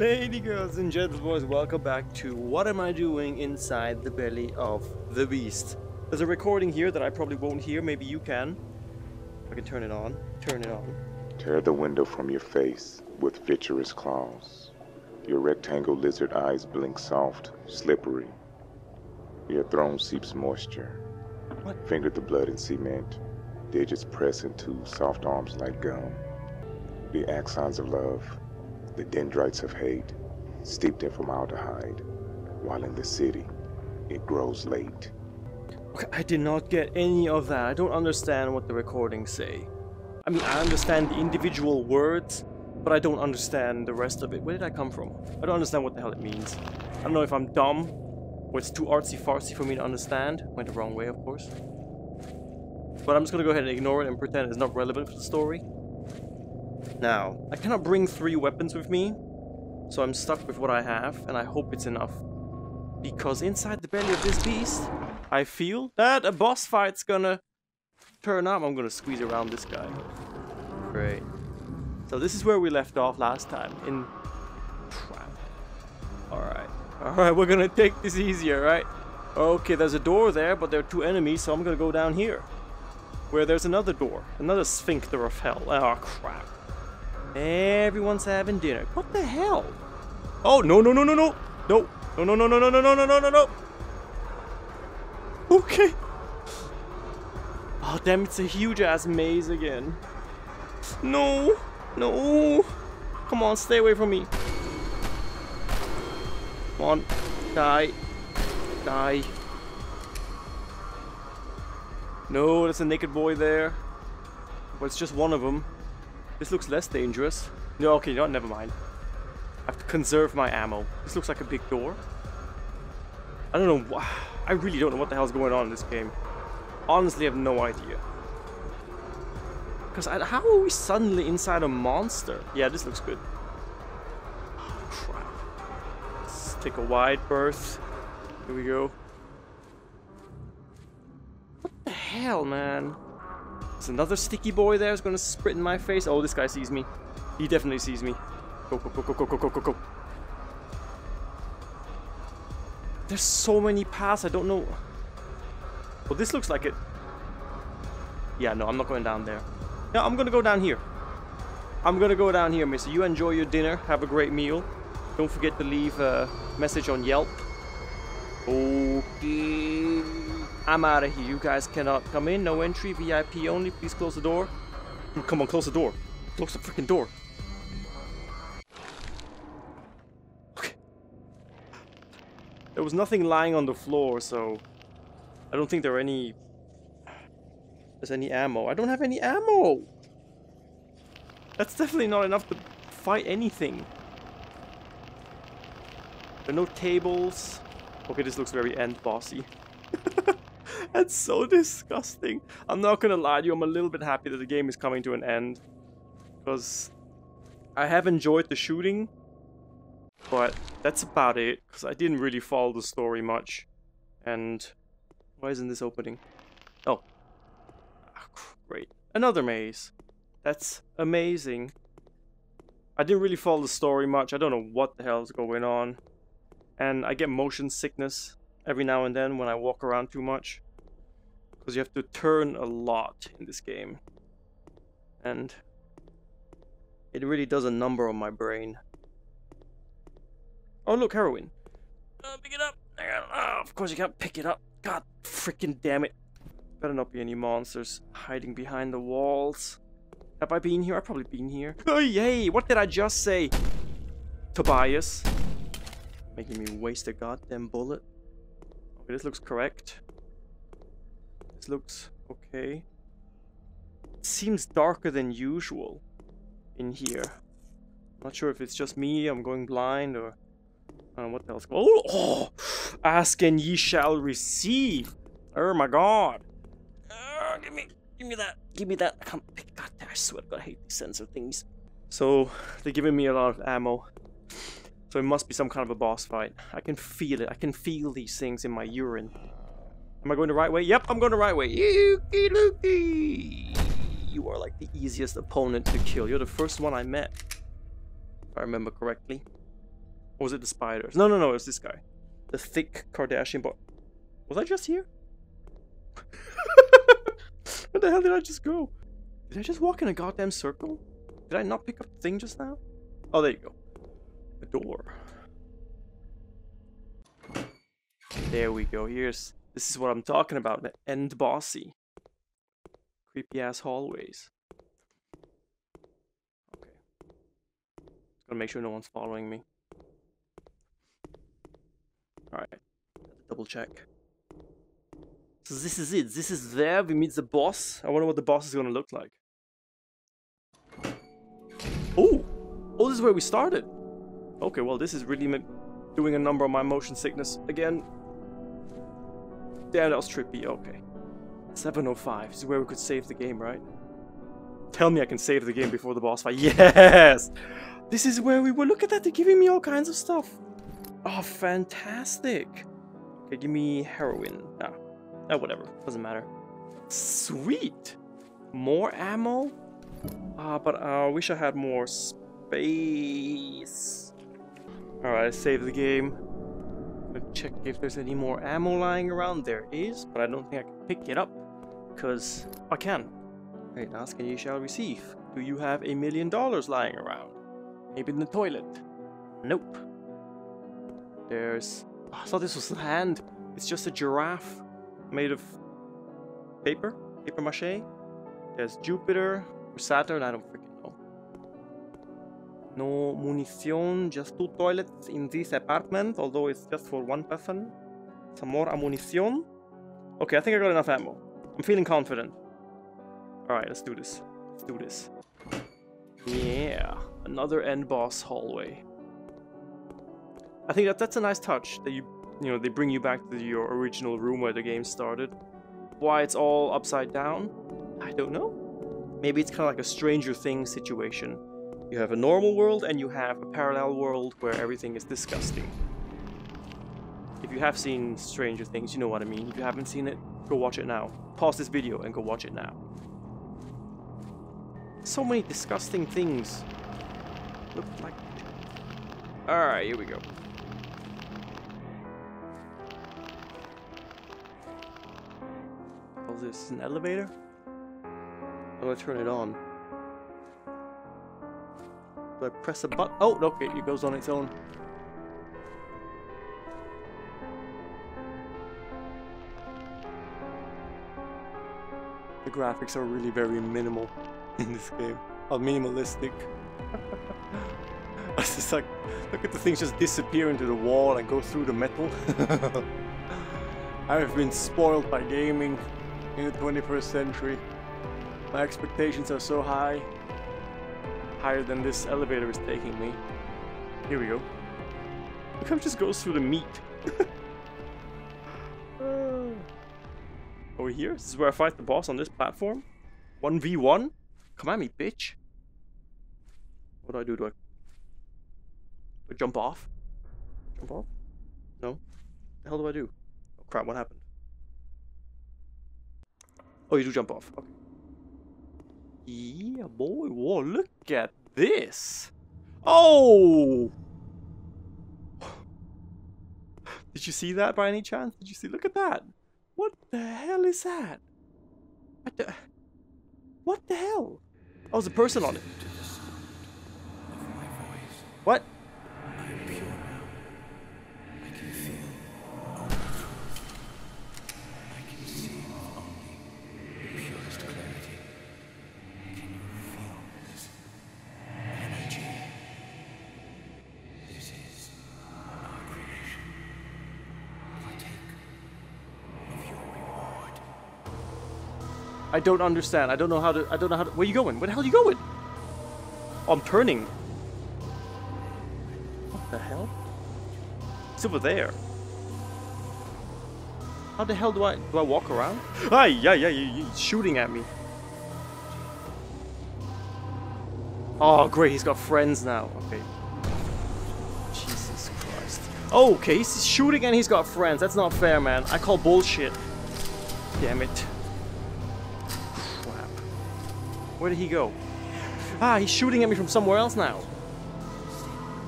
Lady girls and gentle boys, welcome back to What Am I Doing Inside the Belly of the Beast. There's a recording here that I probably won't hear, maybe you can. I can turn it on, turn it on. Tear the window from your face with vitreous claws. Your rectangle lizard eyes blink soft, slippery. Your throne seeps moisture. What? Finger the blood and cement. Digits press into soft arms like gum. The axons of love. The dendrites of hate, steeped in formaldehyde, while in the city, it grows late. Okay, I did not get any of that. I don't understand what the recordings say. I mean, I understand the individual words, but I don't understand the rest of it. Where did I come from? I don't understand what the hell it means. I don't know if I'm dumb, or it's too artsy-fartsy for me to understand. Went the wrong way, of course. But I'm just gonna go ahead and ignore it and pretend it's not relevant for the story. Now, I cannot bring three weapons with me, so I'm stuck with what I have, and I hope it's enough. Because inside the belly of this beast, I feel that a boss fight's gonna turn up. I'm gonna squeeze around this guy. Great. So this is where we left off last time, in crap. Alright, we're gonna take this easier, right? Okay, there's a door there, but there are two enemies, so I'm gonna go down here. Where there's another door, another sphincter of hell. Oh, crap. Everyone's having dinner. What the hell? Oh, no. No. Okay. Oh, damn, it's a huge-ass maze again. No. Come on, stay away from me. Come on. Die. No, there's a naked boy there. Well, it's just one of them. This looks less dangerous. No, okay, no, never mind. I have to conserve my ammo. This looks like a big door. I don't know. I really don't know what the hell's going on in this game. Honestly, I have no idea. Because how are we suddenly inside a monster? Yeah, this looks good. Oh, crap. Let's take a wide berth. Here we go. What the hell, man? There's another sticky boy there who's gonna spit in my face. Oh, this guy sees me. He definitely sees me. Go. There's so many paths, I don't know. Well, this looks like it. Yeah, no, I'm not going down there. No, I'm gonna go down here. I'm gonna go down here, mister. You enjoy your dinner. Have a great meal. Don't forget to leave a message on Yelp. Okay. I'm out of here. You guys cannot come in. No entry. VIP only. Please close the door. Come on, close the door. Close the freaking door. Okay. There was nothing lying on the floor, so I don't think there's any ammo. I don't have any ammo. That's definitely not enough to fight anything. There are no tables. Okay, this looks very end bossy. That's so disgusting. I'm not gonna lie to you, I'm a little bit happy that the game is coming to an end. Because I have enjoyed the shooting, but that's about it. Because I didn't really follow the story much. And why isn't this opening? Oh. Great. Another maze. That's amazing. I didn't really follow the story much. I don't know what the hell is going on. And I get motion sickness every now and then when I walk around too much. Because you have to turn a lot in this game. And it really does a number on my brain. Oh, look, heroin. Pick it up. Oh, of course you can't pick it up. God freaking damn it. Better not be any monsters hiding behind the walls. Have I been here? I've probably been here. Oh, yay! What did I just say? Tobias. Making me waste a goddamn bullet. Okay, this looks correct. This looks okay. It seems darker than usual in here. I'm not sure if it's just me, I'm going blind, or I don't know what else. Oh! Ask and ye shall receive! Oh my god! Oh, give me that. I can't pick that. I swear to god, I hate these sensor things. So, they're giving me a lot of ammo. So it must be some kind of a boss fight. I can feel it. I can feel these things in my urine. Am I going the right way? Yep, I'm going the right way. Yuki-luki! You are like the easiest opponent to kill. You're the first one I met, if I remember correctly. Or was it the spiders? No, it was this guy. The thick Kardashian boy. Was I just here? Where the hell did I just go? Did I just walk in a goddamn circle? Did I not pick up the thing just now? Oh, there you go. The door. There we go. This is what I'm talking about. The end bossy. Creepy ass hallways. Okay. Just gotta make sure no one's following me. Alright. Double check. So this is it. This is there. We meet the boss. I wonder what the boss is gonna look like. Oh! Oh, this is where we started. Okay, well, this is really doing a number on my motion sickness again. Damn, that was trippy. Okay. 7:05. This is where we could save the game, right? Tell me I can save the game before the boss fight. Yes! This is where we were. Look at that. They're giving me all kinds of stuff. Oh, fantastic. Okay, give me heroin. Ah, whatever. Doesn't matter. Sweet! More ammo? But I wish I had more space. Alright, save the game. I'll check if there's any more ammo lying around. There is, but I don't think I can pick it up. Because I can. Right, ask and you shall receive. Do you have $1 million lying around? Maybe in the toilet. Nope. There's... I thought this was the hand. It's just a giraffe. Made of... paper? Paper mache? There's Jupiter. Or Saturn? I don't freaking... No munition, just 2 toilets in this apartment, although it's just for 1 person. Some more ammunition. Okay, I think I got enough ammo. I'm feeling confident. Alright, let's do this. Let's do this. Yeah, another end boss hallway. I think that's a nice touch, that you know, they bring you back to your original room where the game started. Why it's all upside down? I don't know. Maybe it's kind of like a Stranger Things situation. You have a normal world and you have a parallel world where everything is disgusting. If you have seen Stranger Things, you know what I mean. If you haven't seen it, go watch it now. Pause this video and go watch it now. So many disgusting things. Look like... Alright, here we go. Oh, this is an elevator? I'm gonna turn it on. Do I press a button? Oh, okay, it goes on its own. The graphics are really very minimal in this game. Or minimalistic. It's just like, look at the things just disappear into the wall and go through the metal. I have been spoiled by gaming in the 21st century. My expectations are so high. Higher than this elevator is taking me. Here we go. Look how it just goes through the meat. Are we here? This is where I fight the boss on this platform. 1v1? Come at me, bitch. What do? Do I jump off? Jump off? No. What the hell do I do? Oh crap, what happened? Oh, you do jump off. Okay. Yeah, boy. Whoa, look at this. Oh! Did you see that by any chance? Did you see? Look at that. What the hell is that? What the hell? Oh, there's a person on it. What? I don't understand. I don't know how to... Where are you going? Where the hell are you going? Oh, I'm turning. What the hell? It's over there. How the hell do I walk around? Ah, yeah, you're shooting at me. Oh, great. He's got friends now. Okay. Jesus Christ. Oh, okay. He's shooting and he's got friends. That's not fair, man. I call bullshit. Damn it. Where did he go? Ah, he's shooting at me from somewhere else now.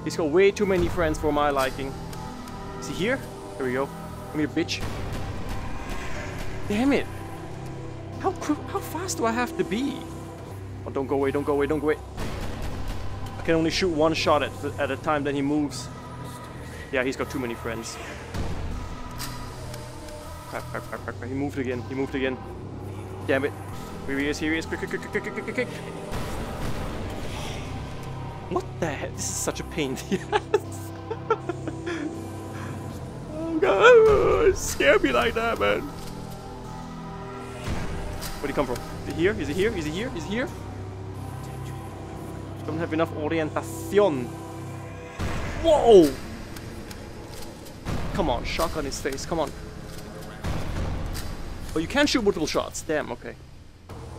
He's got way too many friends for my liking. Is he here? Here we go. Come here, bitch. Damn it. How fast do I have to be? Oh, don't go away, don't go away, don't go away. I can only shoot one shot at a time, then he moves. Yeah, he's got too many friends. Crap, crap, crap, crap. He moved again, he moved again. Damn it. Here he is, here he is. Quick, quick, quick, quick, quick, quick. What the heck? This is such a pain. Yes. Oh god, it scared me like that, man. Where'd he come from? Is he here? Is he here? Is he here? Is he here? Don't have enough orientation. Whoa! Come on, shotgun his face, come on. Oh, you can shoot multiple shots. Damn, okay.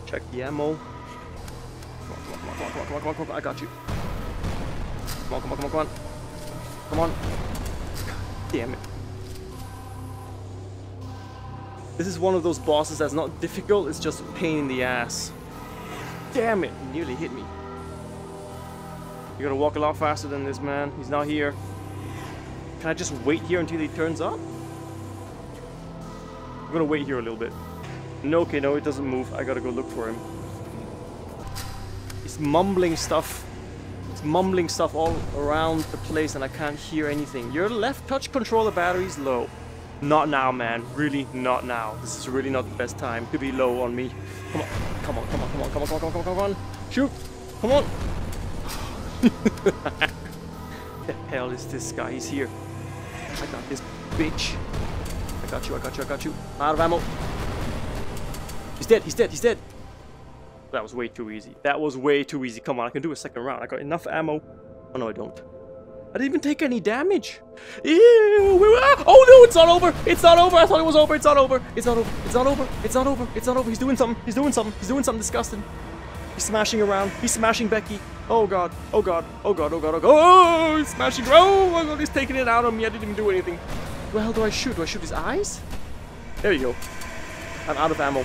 Check the ammo. Come on, I got you. Come on. Damn it. This is one of those bosses that's not difficult, it's just a pain in the ass. Damn it, he nearly hit me. You gotta walk a lot faster than this, man. He's not here. Can I just wait here until he turns up? I'm gonna wait here a little bit. No, okay, no, it doesn't move. I gotta go look for him. He's mumbling stuff. It's mumbling stuff all around the place and I can't hear anything. Your left touch controller battery's low. Not now, man. Really not now. This is really not the best time to be low on me. Come on. Come on, come on, come on, come on, come on, come on, come on. Shoot. Come on. The hell is this guy? He's here. I got this bitch. I got you, I got you, I got you. Out of ammo. He's dead, he's dead, he's dead. That was way too easy. That was way too easy. Come on, I can do a second round. I got enough ammo. Oh no, I don't. I didn't even take any damage. Ew. Oh no, it's not over. It's not over. I thought it was over. It's not over. It's not over. It's not over. It's not over. It's not over. He's doing something. He's doing something. He's doing something disgusting. He's smashing around. He's smashing Becky. Oh god. Oh god. Oh god. Oh god. Oh god. Oh, he's smashing. Oh my god. He's taking it out on me. I didn't even do anything. Where the hell do I shoot? Do I shoot his eyes? There you go. I'm out of ammo.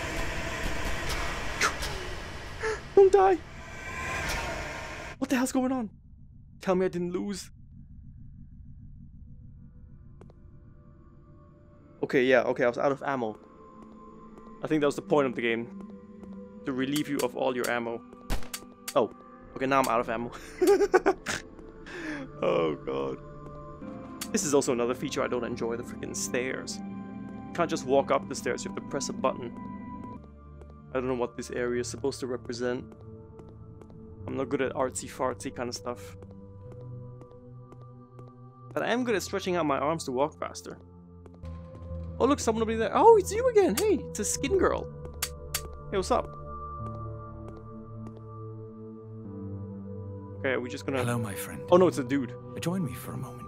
Don't die. What the hell's going on? Tell me I didn't lose. Okay, yeah, okay, I was out of ammo. I think that was the point of the game. To relieve you of all your ammo. Oh, okay, now I'm out of ammo. Oh, god. This is also another feature I don't enjoy, the freaking stairs. You can't just walk up the stairs, you have to press a button. I don't know what this area is supposed to represent. I'm not good at artsy-fartsy kind of stuff. But I am good at stretching out my arms to walk faster. Oh look, someone over there. Oh, it's you again. Hey, it's a skin girl. Hey, what's up? Okay, we're just gonna... Hello, my friend. Oh no, it's a dude. Join me for a moment.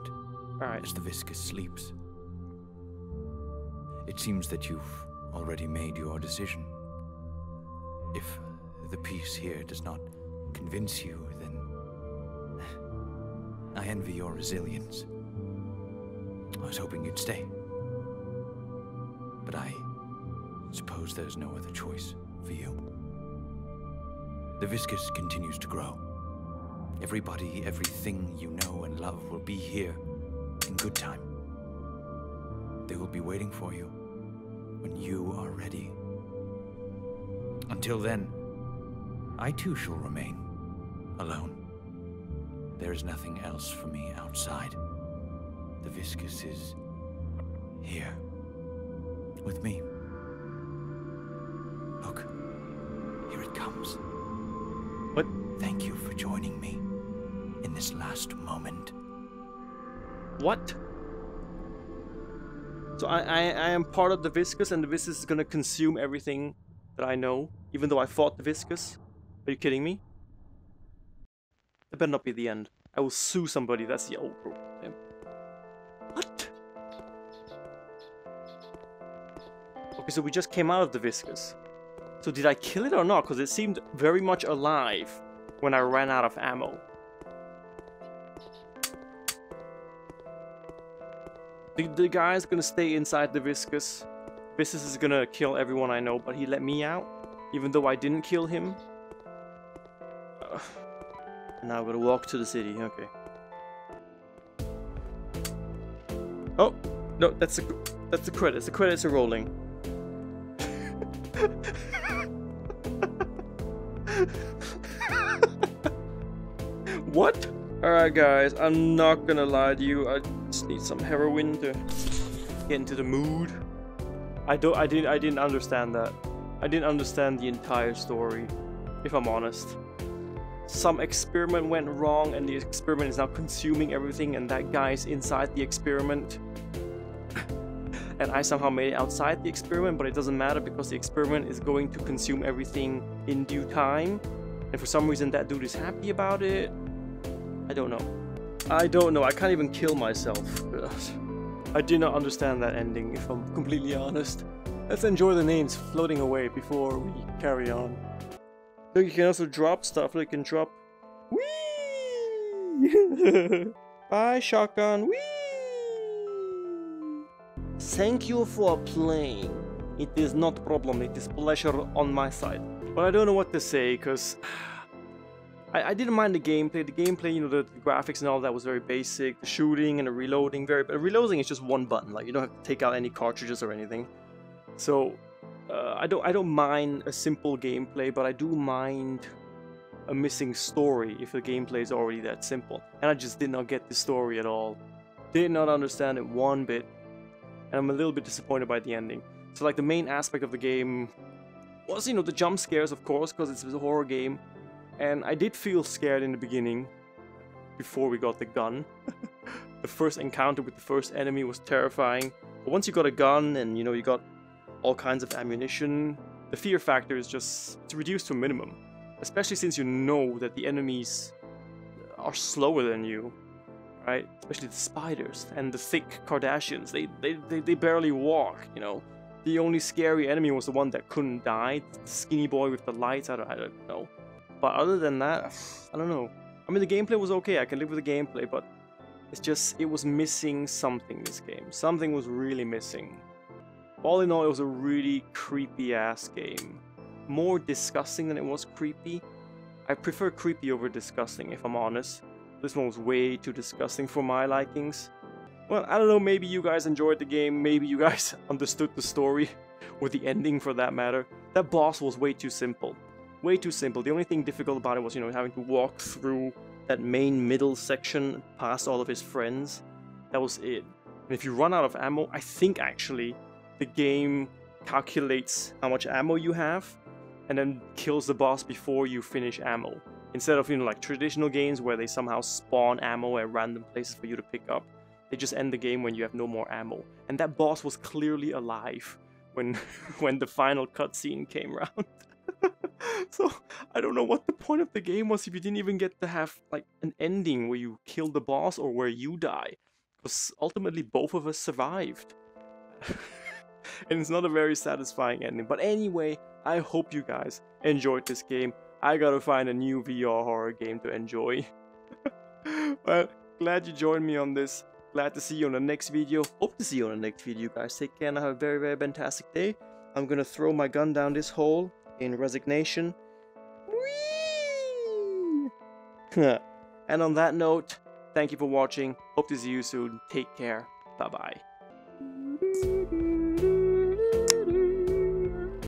Alright. As the Viscus sleeps. It seems that you've already made your decision. If the peace here does not convince you, then... I envy your resilience. I was hoping you'd stay. But I suppose there's no other choice for you. The Viscus continues to grow. Everybody, everything you know and love will be here in good time. They will be waiting for you when you are ready. Until then, I too shall remain alone. There is nothing else for me outside. The Viscus is here. With me. Look, here it comes. What? Thank you for joining me in this last moment. What? So I am part of the Viscus, and the Viscus is gonna consume everything that I know, even though I fought the Viscus? Are you kidding me? That better not be the end. I will sue somebody. That's the old rule. What? Okay, so we just came out of the Viscus. So did I kill it or not? Because it seemed very much alive when I ran out of ammo. The guy's gonna stay inside the Viscus. Viscus is gonna kill everyone I know, but he let me out, even though I didn't kill him. Now I'm gonna walk to the city, okay. Oh, no, that's the credits. The credits are rolling. What? Alright guys, I'm not gonna lie to you. I just need some heroin to get into the mood. I didn't understand that. I didn't understand the entire story, if I'm honest. Some experiment went wrong and the experiment is now consuming everything, and that guy is inside the experiment. And I somehow made it outside the experiment, but it doesn't matter because the experiment is going to consume everything in due time. And for some reason that dude is happy about it. I don't know. I don't know. I can't even kill myself. I did not understand that ending, if I'm completely honest. Let's enjoy the names floating away before we carry on. Look, you can also drop stuff. Look, you can drop... Whee! Bye, shotgun. Whee! Thank you for playing. It is not a problem, it is pleasure on my side. But I don't know what to say, because I didn't mind the gameplay. The gameplay, you know, the graphics and all that was very basic. The shooting and the reloading, reloading is just one button. Like, you don't have to take out any cartridges or anything. So I don't mind a simple gameplay, but I do mind a missing story if the gameplay is already that simple. And I just did not get the story at all. Did not understand it one bit. And I'm a little bit disappointed by the ending. So like the main aspect of the game was, you know, the jump scares, of course, because it's a horror game. And I did feel scared in the beginning, before we got the gun. The first encounter with the first enemy was terrifying. But once you got a gun and, you know, you got all kinds of ammunition, the fear factor is just reduced to a minimum. Especially since you know that the enemies are slower than you. Right? Especially the spiders and the thick Kardashians. They barely walk, you know. The only scary enemy was the one that couldn't die, the skinny boy with the lights. I don't know. But other than that, I don't know. I mean, the gameplay was okay. I can live with the gameplay, but it's just, it was missing something, this game. Something was really missing. All in all, it was a really creepy-ass game. More disgusting than it was creepy. I prefer creepy over disgusting, if I'm honest. This one was way too disgusting for my likings. Well, I don't know, maybe you guys enjoyed the game, maybe you guys understood the story, or the ending for that matter. That boss was way too simple. Way too simple. The only thing difficult about it was, you know, having to walk through that main middle section past all of his friends. That was it. And if you run out of ammo, I think actually the game calculates how much ammo you have and then kills the boss before you finish ammo. Instead of, you know, like traditional games where they somehow spawn ammo at random places for you to pick up, they just end the game when you have no more ammo. And that boss was clearly alive when the final cutscene came around. So I don't know what the point of the game was if you didn't even get to have like an ending where you kill the boss or where you die, because ultimately both of us survived. And it's not a very satisfying ending. But anyway, I hope you guys enjoyed this game. I gotta find a new VR horror game to enjoy. Well, glad you joined me on this. Glad to see you on the next video. Hope to see you on the next video, guys. Take care and have a very, very fantastic day. I'm gonna throw my gun down this hole in resignation. Whee! And on that note, thank you for watching. Hope to see you soon. Take care. Bye-bye.